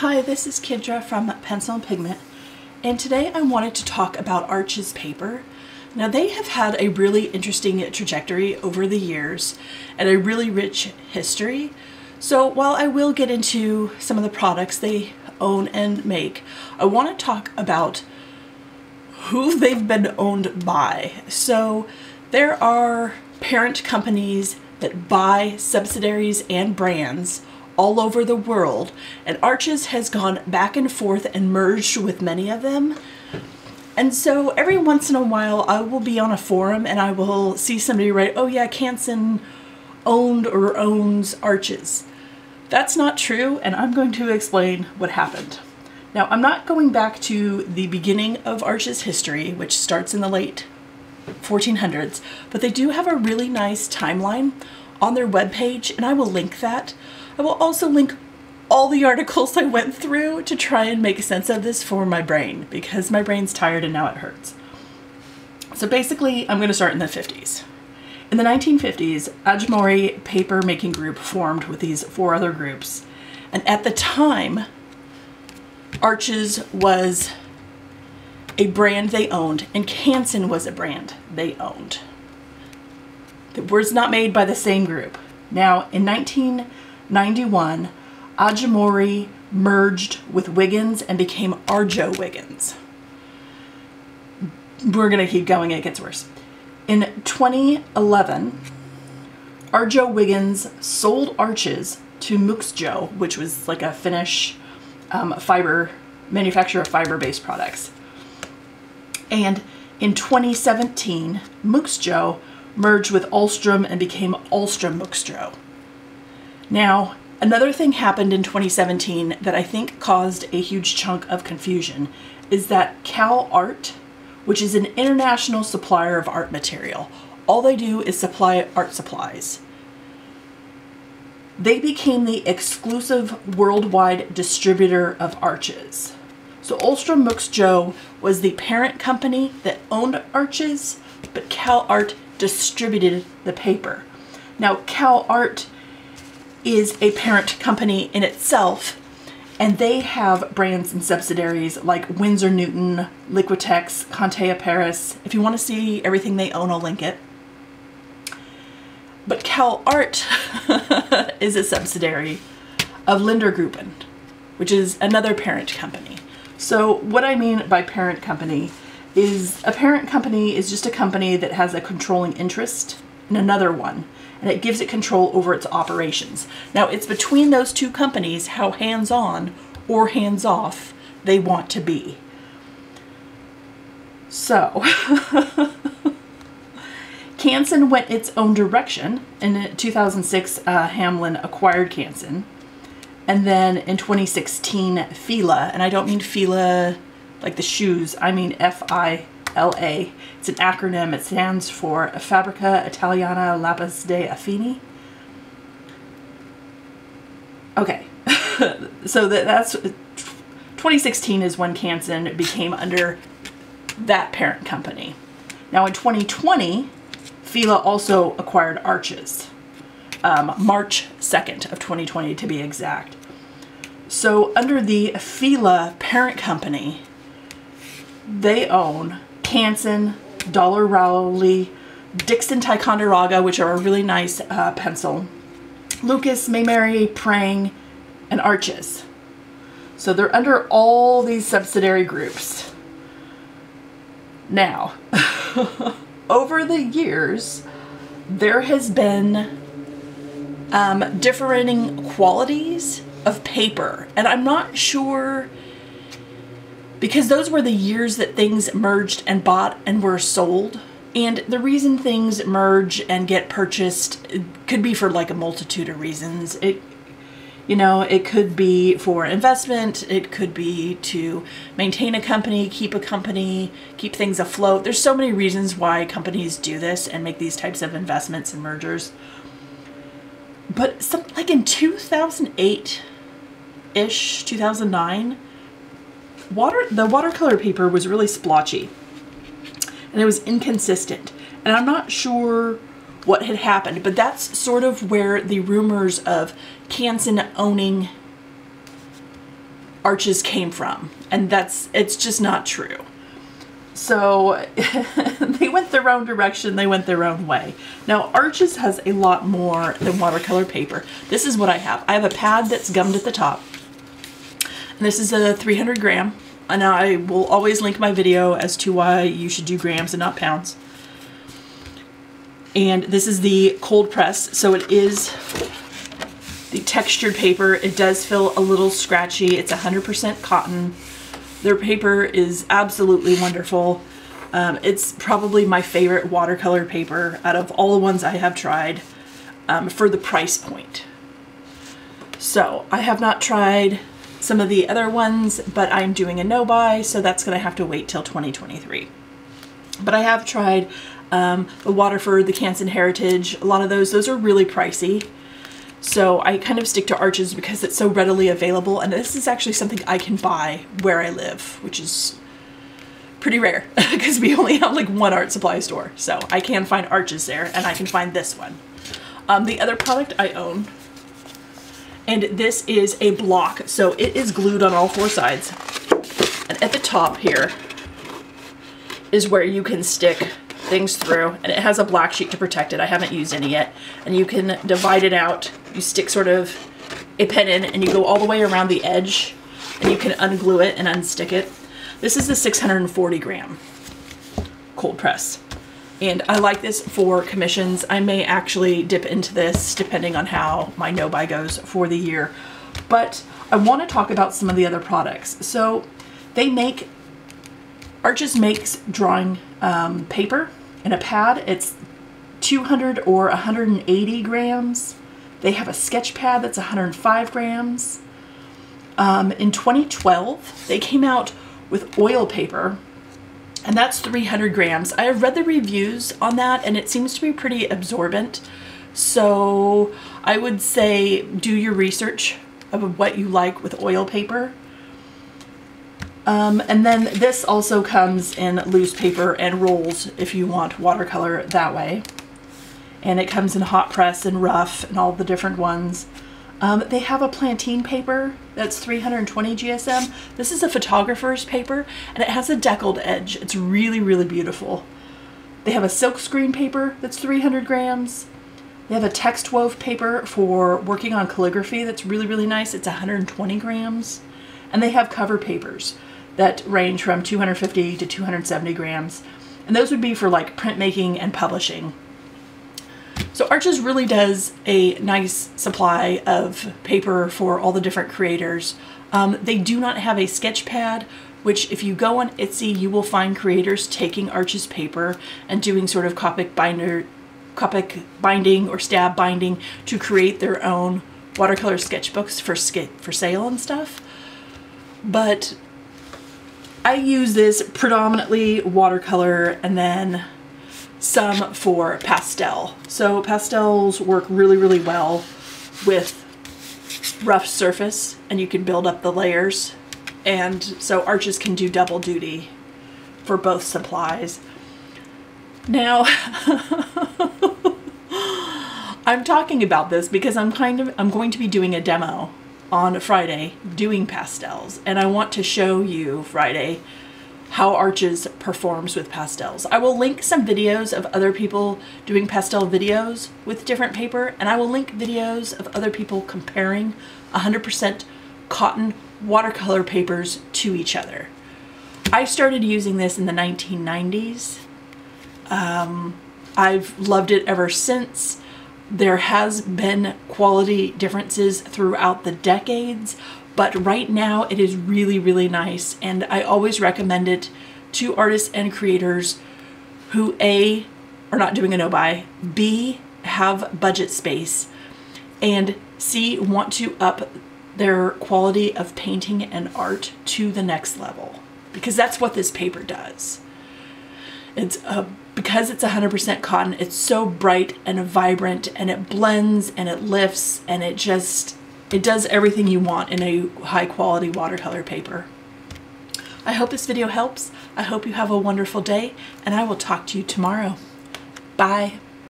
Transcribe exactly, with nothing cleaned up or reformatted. Hi, this is Kendra from Pencil and Pigment, and today I wanted to talk about Arch's paper. Now, they have had a really interesting trajectory over the years and a really rich history. So while I will get into some of the products they own and make, I want to talk about who they've been owned by. So there are parent companies that buy subsidiaries and brands all over the world, and Arch's has gone back and forth and merged with many of them. And so every once in a while I will be on a forum and I will see somebody write, oh yeah, Canson owned or owns Arch's. That's not true, and I'm going to explain what happened. Now, I'm not going back to the beginning of Arch's history, which starts in the late fourteen hundreds, but they do have a really nice timeline on their webpage, and I will link that. I will also link all the articles I went through to try and make sense of this for my brain, because my brain's tired and now it hurts. So basically, I'm going to start in the fifties. In the nineteen fifties, Arjomari paper making group formed with these four other groups, and at the time, Arch's was a brand they owned, and Canson was a brand they owned. The words not made by the same group. Now, in nineteen ninety-one, Arjomari merged with Wiggins and became Arjowiggins. We're going to keep going, it gets worse. In twenty eleven, Arjowiggins sold Arch's to Munksjo, which was like a Finnish um, fiber manufacturer of fiber-based products. And in twenty seventeen, Munksjo merged with Ahlstrom and became Ahlstrom Munksjo. Now, another thing happened in twenty seventeen that I think caused a huge chunk of confusion is that Colart, which is an international supplier of art material. All they do is supply art supplies. They became the exclusive worldwide distributor of Arch's. So Ahlstrom Munksjo was the parent company that owned Arch's, but Colart distributed the paper. Now, Colart is a parent company in itself, and they have brands and subsidiaries like Windsor Newton, Liquitex, Conté Paris. If you want to see everything they own, I'll link it. But Colart is a subsidiary of Lindengruppen, which is another parent company. So what I mean by parent company is a parent company is just a company that has a controlling interest in another one, and it gives it control over its operations. Now, it's between those two companies how hands-on or hands-off they want to be. So, Canson went its own direction. In two thousand six, uh, Hamlin acquired Canson. And then in twenty sixteen, Fila, and I don't mean Fila like the shoes, I mean F I L A. It's an acronym. It stands for Fabbrica Italiana Lapis de Affini. Okay, so that, that's twenty sixteen is when Canson became under that parent company. Now in twenty twenty, Fila also acquired Arch's, um, March second of twenty twenty to be exact. So under the Fila parent company, they own Canson, Dollar Rowley, Dixon Ticonderoga, which are a really nice uh, pencil, Lucas, May Mary, Prang, and Arch's. So they're under all these subsidiary groups. Now, over the years, there has been um, differing qualities of paper, and I'm not sure, because those were the years that things merged and bought and were sold. And the reason things merge and get purchased could be for like a multitude of reasons. It, you know, it could be for investment. It could be to maintain a company, keep a company, keep things afloat. There's so many reasons why companies do this and make these types of investments and mergers. But some, like in two thousand eight-ish, two thousand nine, Water, the watercolor paper was really splotchy and it was inconsistent, and I'm not sure what had happened, but that's sort of where the rumors of Canson owning arches came from, and that's, it's just not true. So they went their own direction, they went their own way. Now arches has a lot more than watercolor paper. This is what I have. I have a pad that's gummed at the top, and this is a three hundred gram, and I will always link my video as to why you should do grams and not pounds. And this is the cold press, so it is the textured paper. It does feel a little scratchy. It's one hundred percent cotton. Their paper is absolutely wonderful. Um, it's probably my favorite watercolor paper out of all the ones I have tried, um, for the price point. So I have not tried some of the other ones, but I'm doing a no-buy, so that's gonna have to wait till twenty twenty-three. But I have tried um, the Waterford, the Canson Heritage, a lot of those. Those are really pricey. So I kind of stick to arches because it's so readily available, and this is actually something I can buy where I live, which is pretty rare because we only have like one art supply store. So I can find arches there, and I can find this one. Um, the other product I own, and this is a block, so it is glued on all four sides. And at the top here is where you can stick things through, and it has a black sheet to protect it. I haven't used any yet. And you can divide it out. You stick sort of a pen in, and you go all the way around the edge, and you can unglue it and unstick it. This is the six hundred forty gram cold press, and I like this for commissions. I may actually dip into this depending on how my no-buy goes for the year. But I want to talk about some of the other products. So they make, Arches makes drawing um, paper in a pad. It's two hundred or one hundred eighty grams. They have a sketch pad that's one hundred five grams. Um, in twenty twelve, they came out with oil paper, and that's three hundred grams. I have read the reviews on that, and it seems to be pretty absorbent. So I would say do your research of what you like with oil paper. Um, and then this also comes in loose paper and rolls if you want watercolor that way. And it comes in hot press and rough and all the different ones. Um, they have a plantain paper that's three hundred twenty G S M. This is a photographer's paper, and it has a deckled edge. It's really, really beautiful. They have a silkscreen paper that's three hundred grams. They have a text wove paper for working on calligraphy that's really, really nice. It's one hundred twenty grams. And they have cover papers that range from two hundred fifty to two hundred seventy grams. And those would be for like printmaking and publishing. So Arches really does a nice supply of paper for all the different creators. Um, they do not have a sketch pad, which if you go on Etsy, you will find creators taking Arches paper and doing sort of Copic binder, Copic binding or stab binding to create their own watercolor sketchbooks for, for sale and stuff. But I use this predominantly watercolor, and then some for pastel. So pastels work really, really well with rough surface, and you can build up the layers. And so Arches can do double duty for both supplies. Now, I'm talking about this because I'm kind of, I'm going to be doing a demo on a Friday doing pastels, and I want to show you Friday how Arches performs with pastels. I will link some videos of other people doing pastel videos with different paper, and I will link videos of other people comparing one hundred percent cotton watercolor papers to each other. I started using this in the nineteen nineties. Um, I've loved it ever since. There has been quality differences throughout the decades, but right now it is really, really nice, and I always recommend it to artists and creators who A, are not doing a no-buy, B, have budget space, and C, want to up their quality of painting and art to the next level, because that's what this paper does. It's a Because it's one hundred percent cotton, it's so bright and vibrant, and it blends and it lifts, and it just, it does everything you want in a high quality watercolor paper. I hope this video helps. I hope you have a wonderful day, and I will talk to you tomorrow. Bye.